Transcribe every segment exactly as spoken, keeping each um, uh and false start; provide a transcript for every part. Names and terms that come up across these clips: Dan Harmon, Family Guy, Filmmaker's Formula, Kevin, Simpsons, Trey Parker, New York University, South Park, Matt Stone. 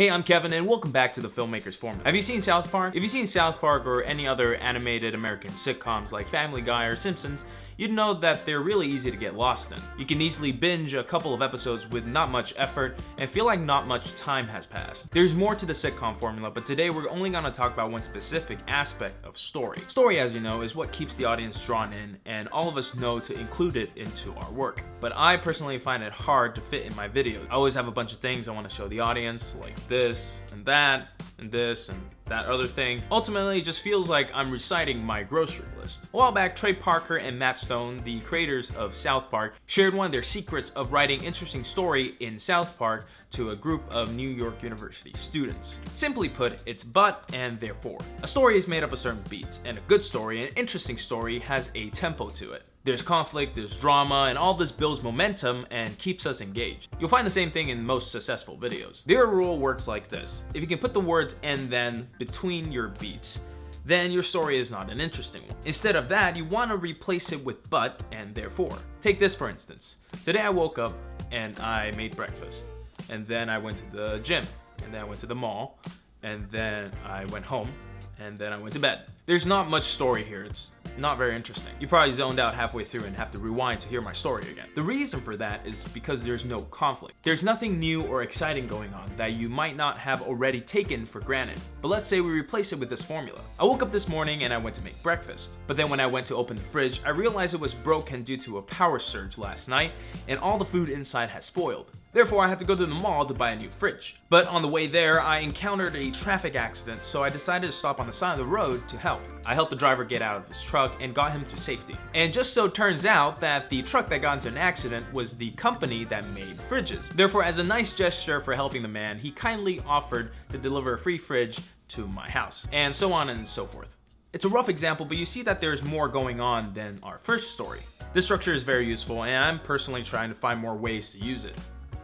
Hey, I'm Kevin, and welcome back to the Filmmaker's Formula. Have you seen South Park? If you've seen South Park or any other animated American sitcoms like Family Guy or Simpsons, you'd know that they're really easy to get lost in. You can easily binge a couple of episodes with not much effort and feel like not much time has passed. There's more to the sitcom formula, but today we're only gonna talk about one specific aspect of story. Story, as you know, is what keeps the audience drawn in, and all of us know to include it into our work. But I personally find it hard to fit in my videos. I always have a bunch of things I wanna show the audience, like this and that and this and that other thing. Ultimately, it just feels like I'm reciting my grocery list. A while back, Trey Parker and Matt Stone, the creators of South Park, shared one of their secrets of writing interesting story in South Park to a group of New York University students. Simply put, it's but and therefore. A story is made up of certain beats, and a good story, an interesting story, has a tempo to it. There's conflict, there's drama, and all this builds momentum and keeps us engaged. You'll find the same thing in most successful videos. Their rule works like this. If you can put the words and then between your beats, then your story is not an interesting one. Instead of that, you want to replace it with but and therefore. Take this for instance. Today I woke up and I made breakfast. And then I went to the gym. And then I went to the mall. And then I went home. And then I went to bed. There's not much story here. It's not very interesting. You probably zoned out halfway through and have to rewind to hear my story again. The reason for that is because there's no conflict. There's nothing new or exciting going on that you might not have already taken for granted. But let's say we replace it with this formula. I woke up this morning and I went to make breakfast. But then when I went to open the fridge, I realized it was broken due to a power surge last night and all the food inside has spoiled. Therefore, I had to go to the mall to buy a new fridge. But on the way there, I encountered a traffic accident, so I decided to stop on the side of the road to help. I helped the driver get out of his truck and got him to safety. And just so turns out that the truck that got into an accident was the company that made fridges. Therefore, as a nice gesture for helping the man, he kindly offered to deliver a free fridge to my house, and so on and so forth. It's a rough example, but you see that there's more going on than our first story. This structure is very useful, and I'm personally trying to find more ways to use it.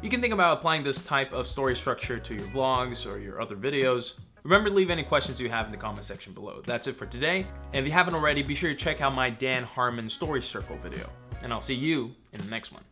You can think about applying this type of story structure to your vlogs or your other videos. Remember to leave any questions you have in the comment section below. That's it for today. And if you haven't already, be sure to check out my Dan Harmon Story Circle video. And I'll see you in the next one.